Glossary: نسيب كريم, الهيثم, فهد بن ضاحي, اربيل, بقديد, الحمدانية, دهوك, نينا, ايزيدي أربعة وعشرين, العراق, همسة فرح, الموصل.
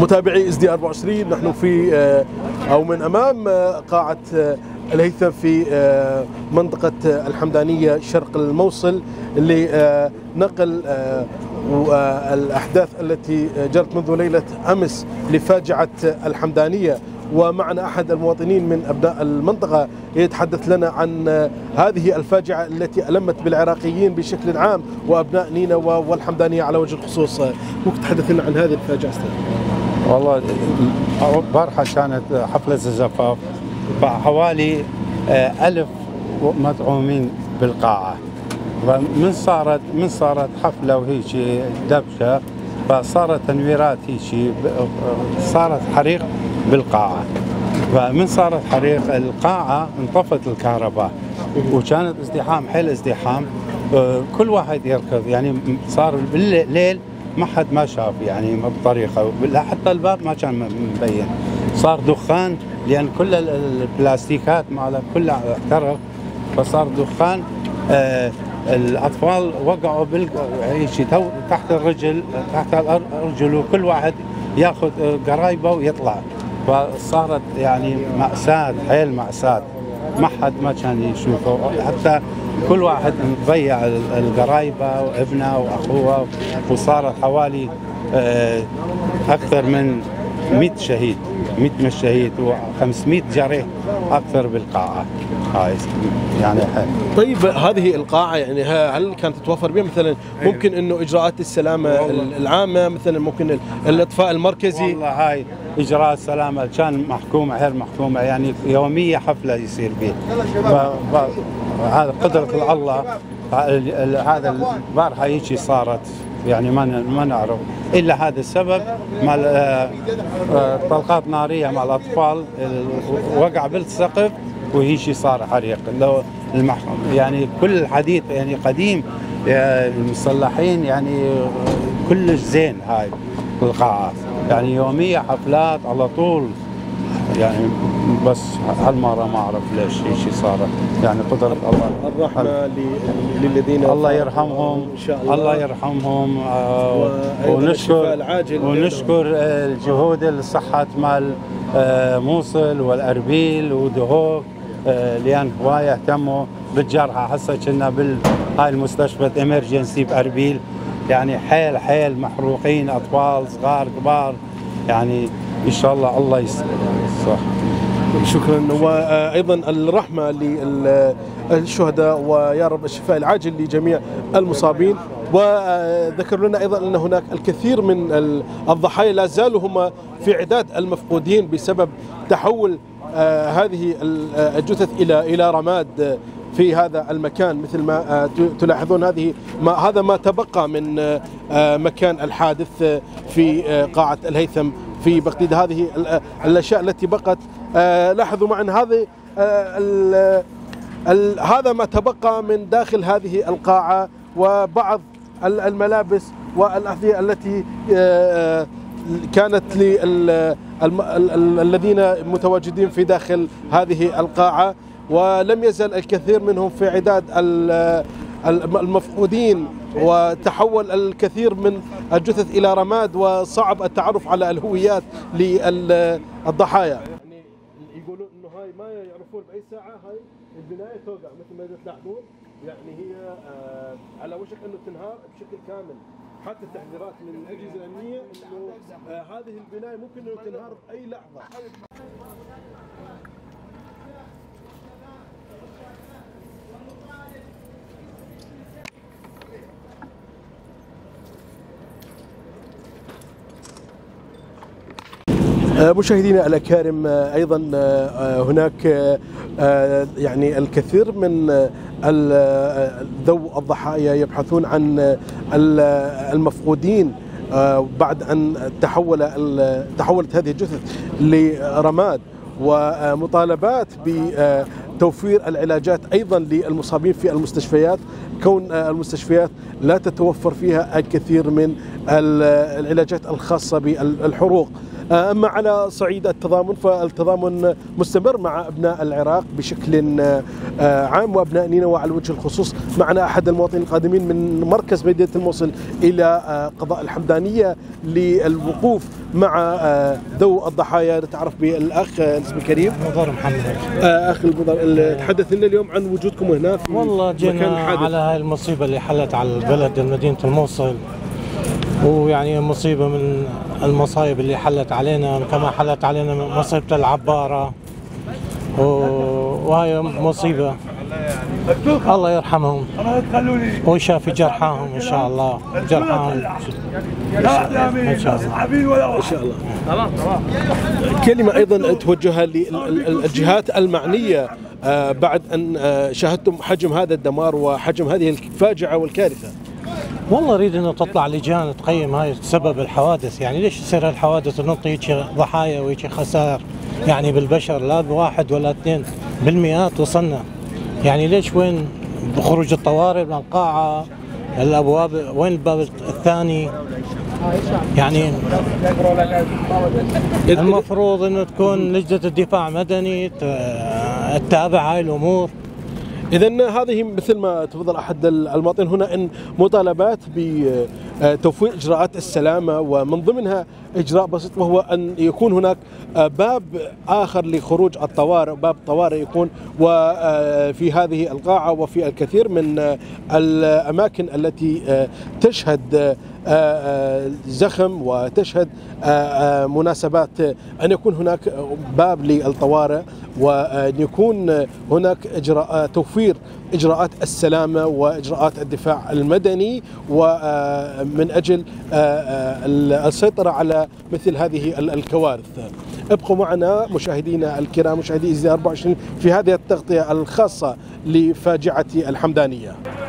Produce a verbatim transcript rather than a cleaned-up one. متابعي ايزيدي أربعة وعشرين، نحن في او من امام قاعة الهيثم في منطقة الحمدانية شرق الموصل لنقل الاحداث التي جرت منذ ليلة امس لفاجعة الحمدانية. ومعنا أحد المواطنين من أبناء المنطقة يتحدث لنا عن هذه الفاجعة التي ألمت بالعراقيين بشكل عام وأبناء نينا والحمدانية على وجه الخصوص. ممكن تحدث لنا عن هذه الفاجعة؟ والله البارحة كانت حفلة الزفاف، حوالي ألف مطعومين بالقاعة، ومن صارت من صارت حفلة وهيجي دبشة فصارت تنويرات، هيجي صارت حريق بالقاعة، فمن صارت حريق القاعة انطفت الكهرباء وكانت ازدحام، حيل ازدحام، كل واحد يركض، يعني صار بالليل ما حد ما شاف يعني بطريقة، حتى الباب ما كان مبين، صار دخان لأن كل البلاستيكات مالها كلها احترق، فصار دخان. آه الأطفال وقعوا بال تحت الرجل، تحت الرجل، وكل واحد ياخذ قرايبه ويطلع، فصارت يعني مأساة، حيل مأساة، ما حد ما كان يشوفه، حتى كل واحد ضيع القرايبه وابنه واخوه، وصارت حوالي اكثر من مئة شهيد، مئة شهيد وخمسمئة جريح اكثر بالقاعه. هاي يعني حل. طيب هذه القاعه يعني هل كانت تتوفر بها مثلا ممكن انه اجراءات السلامه العامه، مثلا ممكن الاطفاء المركزي؟ والله هاي اجراءات السلامه كان محكومه، غير محكومه، يعني يوميه حفله يصير بها، هذا قدره الله. هذا البارحه هيك صارت، يعني ما ما نعرف الا هذا السبب، مال طلقات ناريه مع الاطفال وقع بالسقف وهي شيء صار حريق. لو يعني كل الحديث يعني قديم، المصلحين يعني كلش زين هاي القاعات، يعني يوميه حفلات على طول، يعني بس هالمره ما اعرف ليش شيء صار، يعني قدره الله. الرحمه للذين الله يرحمهم ان شاء الله، الله يرحمهم. ونشكر ونشكر الجهود الصحه مال موصل والاربيل ودهوك، لان هوايه اهتموا بالجرحى. هسه كنا بهاي المستشفى الامرجنسي باربيل، يعني حيل حيل محروقين، اطفال صغار كبار، يعني ان شاء الله الله يسلمك. صح، شكرا. وايضا الرحمه للشهداء ويا رب الشفاء العاجل لجميع المصابين. وذكر لنا ايضا ان هناك الكثير من الضحايا لا زالوا هم في عداد المفقودين بسبب تحول هذه الجثث الى الى رماد في هذا المكان، مثل ما تلاحظون هذه ما هذا ما تبقى من مكان الحادث في قاعه الهيثم في بقديد. هذه الاشياء التي بقت، لاحظوا معنا هذه هذا ما تبقى من داخل هذه القاعه، وبعض الملابس والاحذيه التي كانت للذين متواجدين في داخل هذه القاعه، ولم يزل الكثير منهم في عداد المفقودين، وتحول الكثير من الجثث إلى رماد، وصعب التعرف على الهويات للضحايا. يعني يقولون إنه هاي ما يعرفون بأي ساعة هاي البناية توقع، مثل ما تلاحظون يعني هي على وشك إنه تنهار بشكل كامل، حتى التحذيرات من الأجهزة الأمنية إنه هذه البناية ممكن إنه تنهار بأي لحظة. مشاهدينا الأكارم، أيضا هناك يعني الكثير من ذوي الضحايا يبحثون عن المفقودين بعد أن تحول تحولت هذه الجثث لرماد، ومطالبات بتوفير العلاجات أيضا للمصابين في المستشفيات، كون المستشفيات لا تتوفر فيها الكثير من العلاجات الخاصة بالحروق. أما على صعيد التضامن فالتضامن مستمر مع أبناء العراق بشكل عام وأبناء نينا، وعلى وجه الخصوص معنا أحد المواطنين القادمين من مركز بلدية الموصل إلى قضاء الحمدانية للوقوف مع ذوي الضحايا، نتعرف بالأخ نسيب كريم مضر محمد. أخ المضر، تحدث لنا اليوم عن وجودكم هنا. والله جينا على هاي المصيبة اللي حلت على البلد مدينة الموصل، ويعني مصيبة من المصايب اللي حلت علينا، كما حلت علينا مصيبة العبارة، وهي مصيبة الله يرحمهم ويشافي جرحاهم إن شاء الله، جرحاهم إن شاء الله. إن شاء الله. كلمة أيضا توجهها للجهات المعنية بعد أن شاهدتم حجم هذا الدمار وحجم هذه الفاجعة والكارثة. والله أريد أنه تطلع لجان تقيم هاي سبب الحوادث، يعني ليش تصير هالحوادث ونعطي هيك ضحايا وهيك خسائر يعني بالبشر، لا بواحد ولا اثنين، بالمئات وصلنا. يعني ليش وين بخروج الطوارئ من القاعة، الأبواب وين الباب الثاني؟ يعني المفروض أنه تكون لجنة الدفاع المدني تتابع هاي الأمور. إذا هذه مثل ما تفضل أحد المواطنين هنا أن مطالبات بتوفير إجراءات السلامة، ومن ضمنها إجراء بسيط وهو أن يكون هناك باب آخر لخروج الطوارئ، باب طوارئ يكون وفي هذه القاعة وفي الكثير من الأماكن التي تشهد زخم وتشهد مناسبات، أن يكون هناك باب للطوارئ وأن يكون هناك إجراء توفير إجراءات السلامة وإجراءات الدفاع المدني، ومن أجل السيطرة على مثل هذه الكوارث. ابقوا معنا مشاهدينا الكرام، مشاهدي ايزيدي أربعة وعشرين في هذه التغطية الخاصة لفاجعة الحمدانية.